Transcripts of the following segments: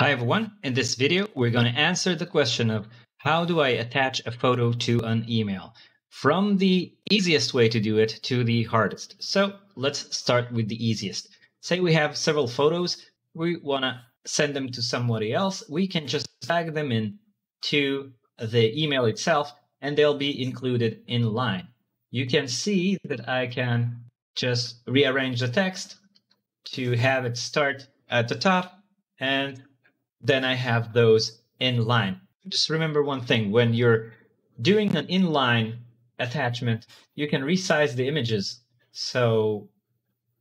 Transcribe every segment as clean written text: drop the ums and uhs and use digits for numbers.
Hi everyone, in this video we're going to answer the question of how do I attach a photo to an email, from the easiest way to do it to the hardest. So let's start with the easiest. Say we have several photos, we want to send them to somebody else. We can just tag them in to the email itself and they'll be included in line. You can see that I can just rearrange the text to have it start at the top, and then I have those in line. Just remember one thing, when you're doing an inline attachment, you can resize the images so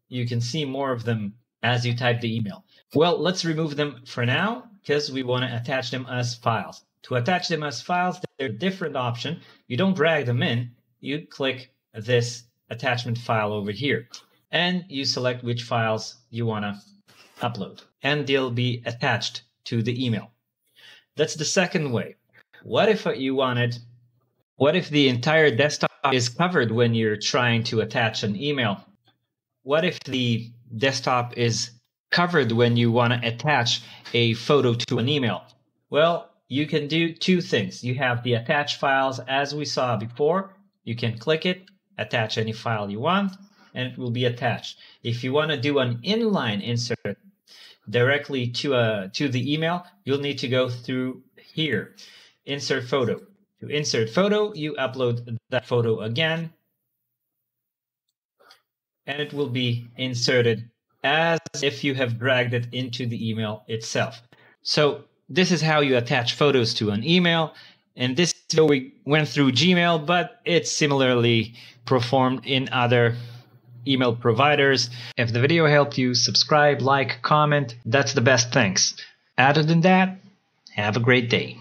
you can see more of them as you type the email. Well, let's remove them for now because we want to attach them as files. To attach them as files, there are different options. You don't drag them in, you click this attachment file over here and you select which files you want to upload and they'll be attached to the email. That's the second way. What if the entire desktop is covered when you're trying to attach an email? What if the desktop is covered when you want to attach a photo to an email? Well, you can do two things. You have the attach files as we saw before. You can click it, attach any file you want, and it will be attached. If you want to do an inline insert directly to the email, you'll need to go through here, insert photo. To insert photo, you upload that photo again, and it will be inserted as if you have dragged it into the email itself. So this is how you attach photos to an email. In this video, we went through Gmail, but it's similarly performed in other email providers. If the video helped you, subscribe, like, comment. That's the best. Thanks. Other than that, have a great day.